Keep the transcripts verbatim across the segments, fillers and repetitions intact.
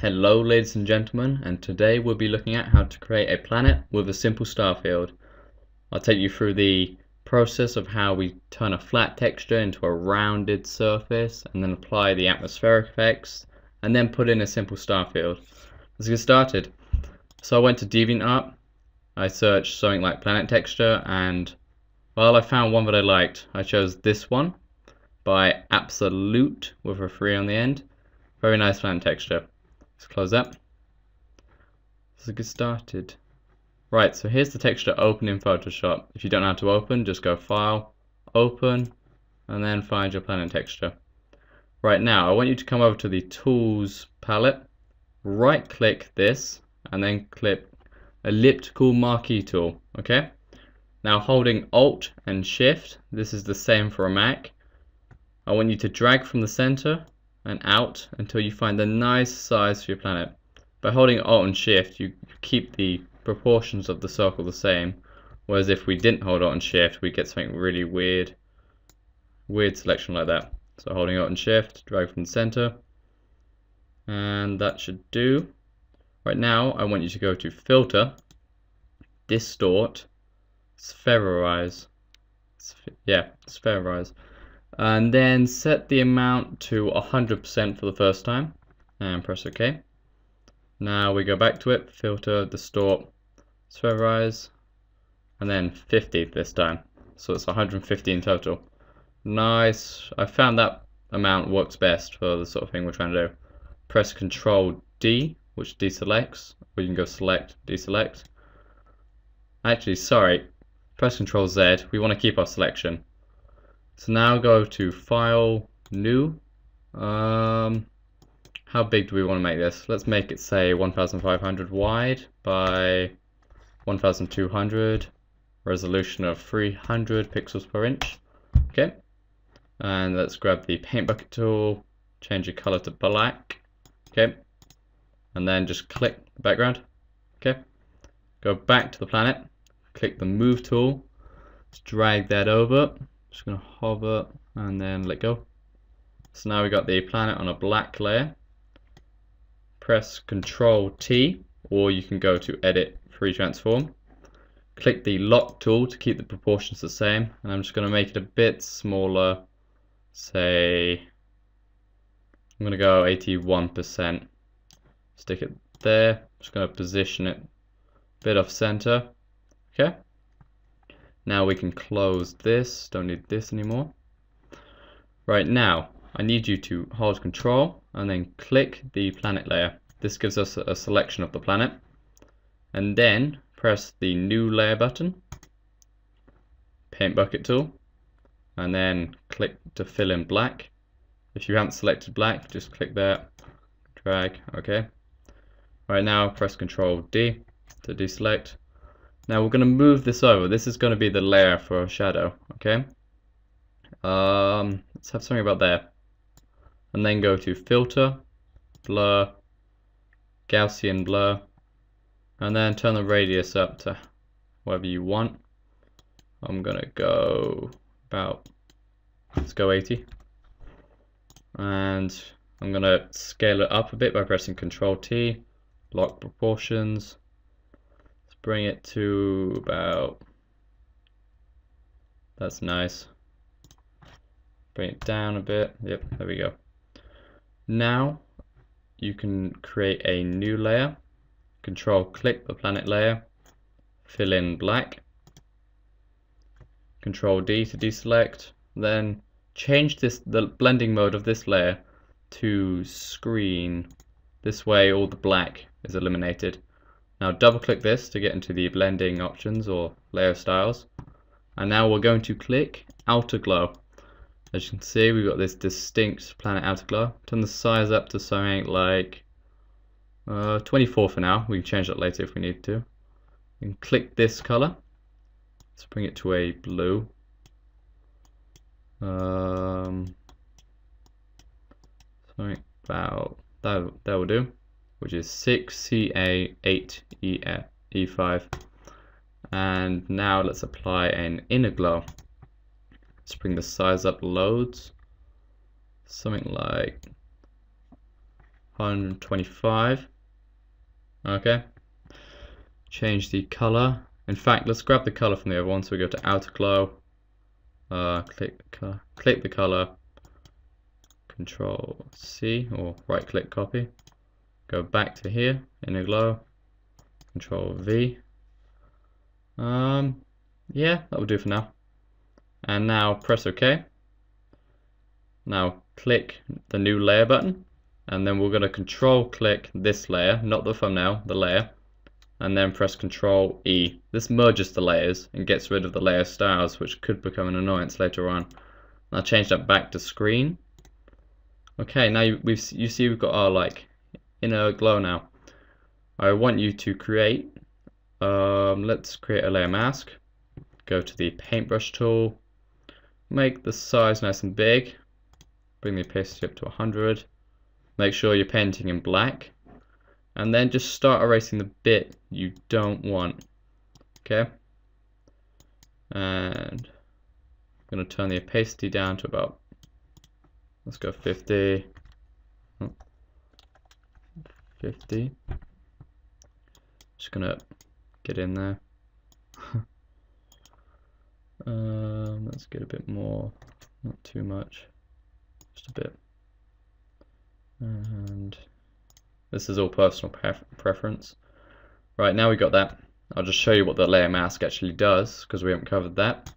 Hello ladies and gentlemen, and today we'll be looking at how to create a planet with a simple star field. I'll take you through the process of how we turn a flat texture into a rounded surface and then apply the atmospheric effects and then put in a simple star field. Let's get started. So I went to DeviantArt, I searched something like planet texture, and well, I found one that I liked. I chose this one by absolut with a three on the end. Very nice planet texture. Let's close that. Let's get started. Right, so here's the texture open in Photoshop. If you don't know how to open, just go File, Open, and then find your planet texture. Right now, I want you to come over to the Tools palette, right click this, and then click Elliptical Marquee Tool. Okay? Now holding Alt and Shift, this is the same for a Mac. I want you to drag from the center and out until you find the nice size for your planet. By holding Alt and Shift, you keep the proportions of the circle the same, whereas if we didn't hold Alt and Shift, we get something really weird, weird selection like that. So holding Alt and Shift, drag from the center, and that should do. Right now, I want you to go to Filter, Distort, Spherize, Sph yeah, Spherize. And then set the amount to one hundred percent for the first time and press OK. Now we go back to it, filter, distort, spherize, and then fifty this time. So it's one hundred fifty in total. Nice. I found that amount works best for the sort of thing we're trying to do. Press Control D, which deselects, or you can go select, deselect. Actually, sorry, press Control Z. We want to keep our selection. So now go to File, New. Um, how big do we want to make this? Let's make it, say, one thousand five hundred wide by one thousand two hundred, resolution of three hundred pixels per inch. Okay. And let's grab the Paint Bucket tool, change the color to black. Okay. And then just click the background. Okay. Go back to the planet, click the Move tool, let's drag that over. Just going to hover and then let go. So now we got the planet on a black layer. Press Control T, or you can go to Edit, Free Transform. Click the Lock tool to keep the proportions the same, and I'm just going to make it a bit smaller. Say, I'm going to go eighty-one percent. Stick it there. Just going to position it a bit off center. Okay. Now we can close this, don't need this anymore. Right now, I need you to hold Control and then click the planet layer. This gives us a selection of the planet. And then press the New Layer button, Paint Bucket tool, and then click to fill in black. If you haven't selected black, just click there, drag, okay. Right now, press Control D to deselect. Now we're going to move this over. This is going to be the layer for our shadow, okay? Um, let's have something about there. And then go to Filter, Blur, Gaussian Blur, and then turn the radius up to whatever you want. I'm going to go about, let's go eighty. And I'm going to scale it up a bit by pressing Control T, Lock Proportions. Bring it to about, that's nice. Bring it down a bit. Yep, there we go. Now you can create a new layer. Control click the planet layer, fill in black. Control D to deselect. Then change this the blending mode of this layer to screen. This way all the black is eliminated. Now double click this to get into the blending options or layer styles, and now we're going to click Outer Glow. As you can see, we've got this distinct planet outer glow. Turn the size up to something like uh, twenty-four for now. We can change that later if we need to. And click this color. Let's bring it to a blue. Um, something about that, that will do. Which is six C A eight E five. And now let's apply an inner glow. Let's bring the size up loads. Something like one twenty-five. Okay. Change the color. In fact, let's grab the color from the other one. So we go to Outer Glow. Uh, click, uh, click the color. Control C or right click copy. Go back to here. Inner Glow. Control V. Um, yeah, that will do for now. And now press OK. Now click the new layer button, and then we're going to control click this layer, not the thumbnail, the layer, and then press Control E. This merges the layers and gets rid of the layer styles, which could become an annoyance later on. I'll change that back to screen. Okay, now you, we've you see we've got our like inner glow now. I want you to create. Um, let's create a layer mask. Go to the paintbrush tool. Make the size nice and big. Bring the opacity up to one hundred. Make sure you're painting in black. And then just start erasing the bit you don't want. Okay. And I'm going to turn the opacity down to about, let's go fifty. fifty. Just going to get in there. um, let's get a bit more. Not too much. Just a bit. And this is all personal pref preference. Right, now we got that. I'll just show you what the layer mask actually does, because we haven't covered that.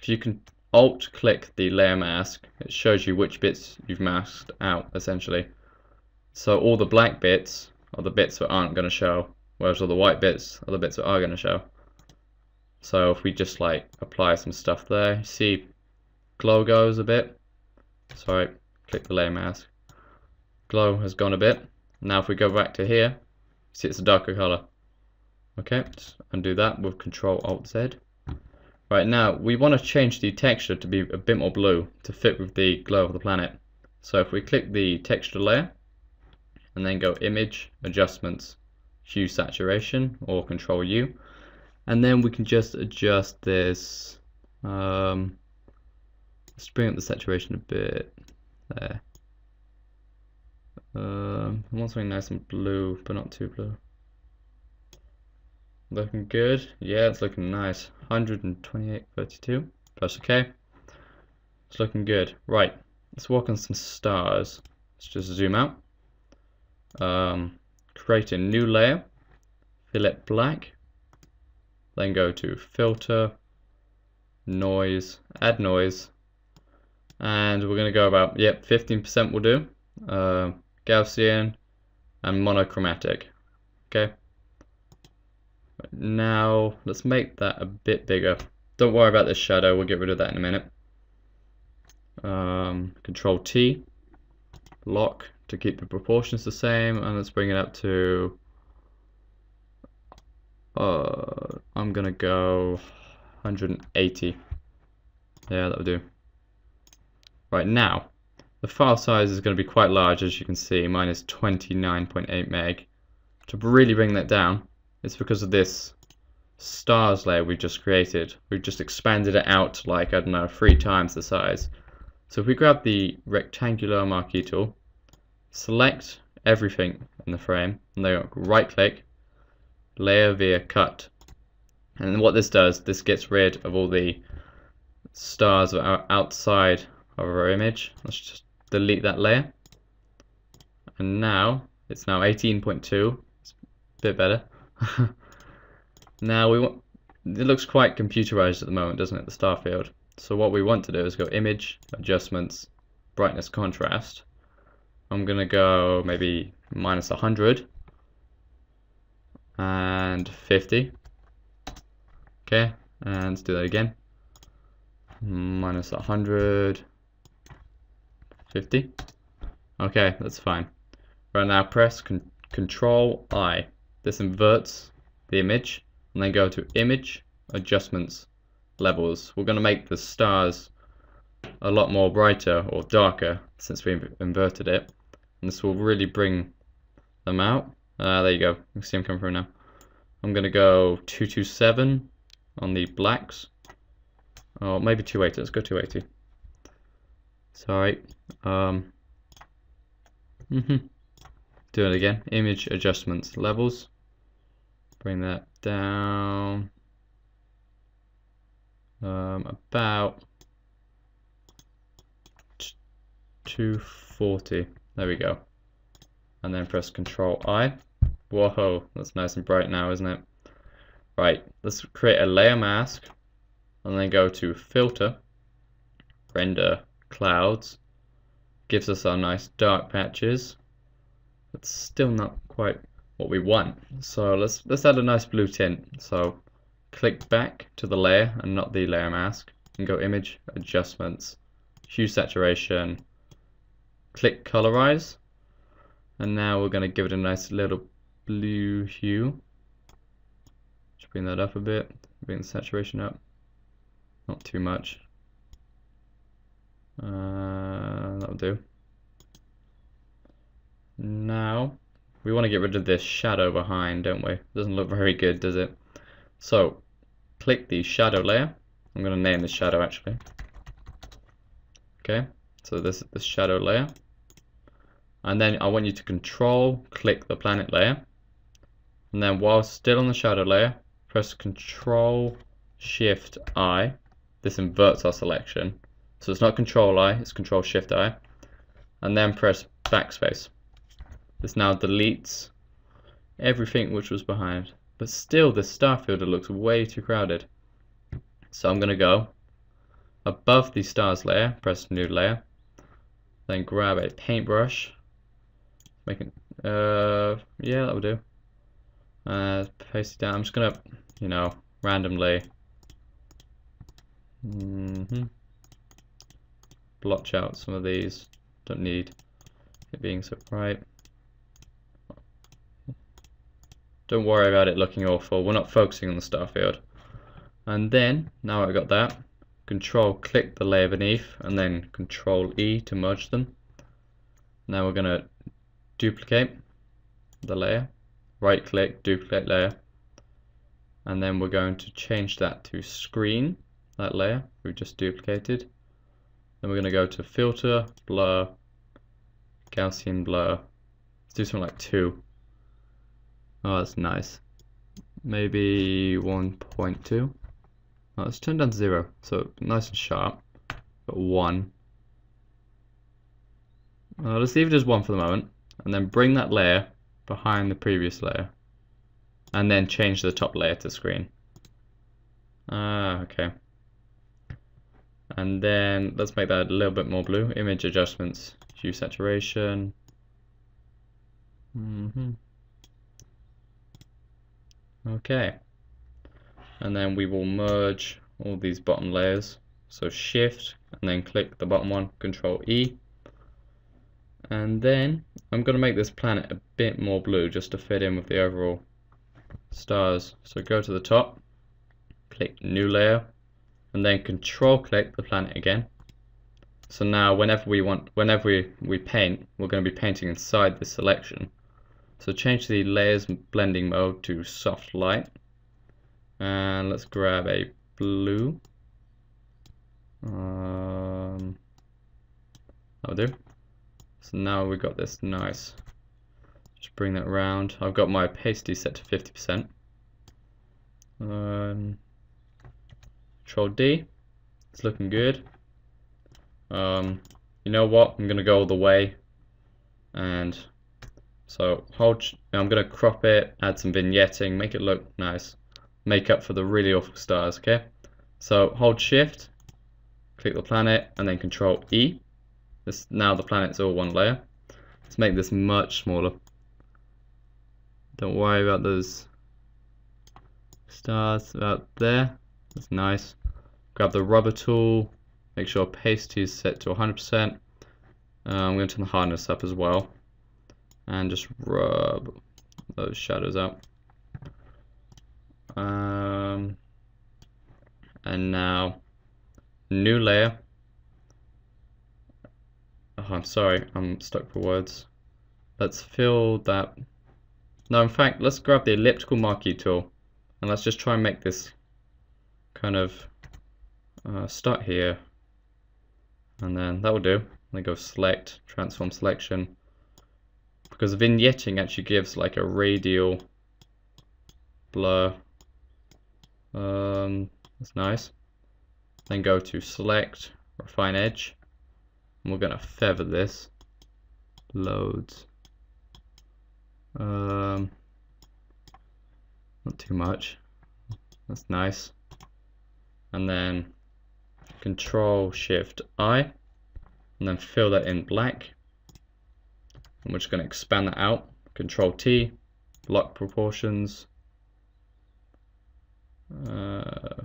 If you can alt click the layer mask, it shows you which bits you've masked out, essentially. So all the black bits are the bits that aren't going to show, whereas all the white bits are the bits that are going to show. So if we just like apply some stuff there, you see glow goes a bit. Sorry, click the layer mask. Glow has gone a bit. Now if we go back to here, see it's a darker color. Okay, just undo that with Control Alt Z. Right, now we want to change the texture to be a bit more blue to fit with the glow of the planet. So if we click the texture layer and then go Image, Adjustments, Hue Saturation, or Control U, and then we can just adjust this. Um, let's bring up the saturation a bit there. Um, I want something nice and blue, but not too blue. Looking good. Yeah, it's looking nice. one twenty-eight thirty-two. Press OK. It's looking good. Right. Let's work on some stars. Let's just zoom out. Um, create a new layer. Fill it black. Then go to Filter, Noise, Add Noise. And we're going to go about, yep, fifteen percent will do. Uh, Gaussian and monochromatic. Okay. Now let's make that a bit bigger. Don't worry about this shadow. We'll get rid of that in a minute. Um, Control T, lock to keep the proportions the same, and let's bring it up to. Uh, I'm gonna go one hundred eighty. Yeah, that'll do. Right now. The file size is going to be quite large, as you can see. Mine is twenty-nine point eight meg. To really bring that down, it's because of this stars layer we've just created. We've just expanded it out like, I don't know, three times the size. So if we grab the rectangular marquee tool, select everything in the frame, and then right click, layer via cut. And what this does, this gets rid of all the stars that are outside of our image. Let's just delete that layer, and now it's now eighteen point two. It's a bit better. Now we want, it looks quite computerized at the moment, doesn't it, the star field? So what we want to do is go Image, Adjustments, Brightness, Contrast. I'm gonna go maybe minus one hundred and fifty. Okay, and let's do that again. Minus one hundred fifty. Okay, that's fine. Right, now press con Control I. This inverts the image, and then go to Image, Adjustments, Levels. We're going to make the stars a lot more brighter or darker since we've inverted it, and this will really bring them out. Uh, there you go. You can see them come through now. I'm going to go two twenty-seven on the blacks. Oh, maybe two eighty. Let's go two eighty. Sorry. Um. Mm-hmm. do it again. Image adjustments, levels. Bring that down um, about two forty. There we go. And then press Control I. Whoa, that's nice and bright now, isn't it? Right, let's create a layer mask and then go to Filter, Render Clouds. Gives us our nice dark patches. It's still not quite what we want. So let's let's add a nice blue tint. So click back to the layer and not the layer mask and go Image Adjustments, Hue Saturation, click Colorize, and now we're going to give it a nice little blue hue. Just bring that up a bit, bring the saturation up, not too much. Uh, that'll do. Now we want to get rid of this shadow behind, don't we? Doesn't look very good, does it? So click the shadow layer. I'm going to name the shadow actually. Okay, so this is the shadow layer. And then I want you to control click the planet layer, and then while still on the shadow layer press Control Shift I. This inverts our selection, so it's not Control I, it's Control Shift I, and then press Backspace. This now deletes everything which was behind, but still this star filter looks way too crowded, so I'm gonna go above the stars layer, press New Layer, then grab a paintbrush. Make it, uh, yeah, that will do. Uh, paste it down. I'm just gonna, you know, randomly mm-hmm. blotch out some of these. Don't need it being so bright. Don't worry about it looking awful. We're not focusing on the star field. And then, now I've got that, Control click the layer beneath, and then Control E to merge them. Now we're gonna duplicate the layer, right click, duplicate layer, and then we're going to change that to screen, that layer we've just duplicated. Then we're going to go to Filter, Blur, Gaussian Blur. Let's do something like two. Oh, that's nice. Maybe one point two. Oh, let's turn down to zero, so nice and sharp, but one. Uh, let's leave it as one for the moment, and then bring that layer behind the previous layer and then change the top layer to screen. Ah, okay. And then let's make that a little bit more blue. Image adjustments, hue saturation. Mm-hmm. Okay. And then we will merge all these bottom layers. So Shift and then click the bottom one, Control E. And then I'm going to make this planet a bit more blue just to fit in with the overall stars. So go to the top, click New Layer, and then Control click the planet again. So now whenever we want, whenever we, we paint, we're going to be painting inside this selection. So change the layers blending mode to Soft Light. And let's grab a blue. Um, that'll do. So now we've got this nice, just bring that around. I've got my opacity set to fifty percent. Um, Control D, it's looking good. Um, you know what, I'm gonna go all the way, and so hold, I'm gonna crop it, add some vignetting, make it look nice, make up for the really awful stars, okay? So hold Shift, click the planet, and then Control E. This, now the planet's all one layer. Let's make this much smaller. Don't worry about those stars out there. That's nice. Grab the rubber tool. Make sure opacity is set to one hundred percent. Uh, I'm going to turn the hardness up as well. And just rub those shadows out. Um, and now, new layer. Oh, I'm sorry, I'm stuck for words. Let's fill that. No, in fact, let's grab the Elliptical Marquee Tool and let's just try and make this kind of uh, start here. And then that will do. Let me go select, transform selection, because vignetting actually gives like a radial blur. Um, that's nice. Then go to select, refine edge, and we're gonna feather this loads. Um, not too much. That's nice. And then Control Shift I, and then fill that in black. And we're just going to expand that out. Control T, lock proportions. Uh,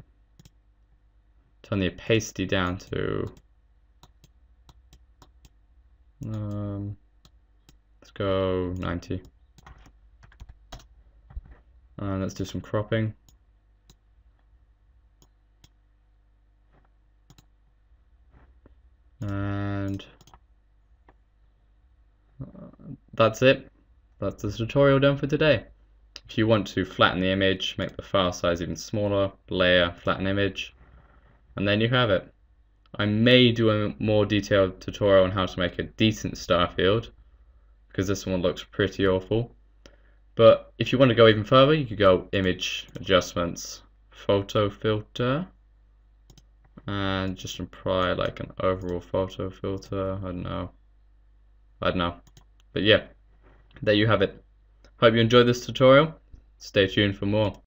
turn the opacity down to. Um, let's go ninety. And let's do some cropping. And that's it. That's the tutorial done for today. If you want to flatten the image, make the file size even smaller, layer, flatten image, and then you have it. I may do a more detailed tutorial on how to make a decent star field, because this one looks pretty awful. But if you want to go even further, you could go image adjustments, photo filter, and just apply like an overall photo filter. I don't know. I don't know. But yeah, there you have it. Hope you enjoyed this tutorial. Stay tuned for more.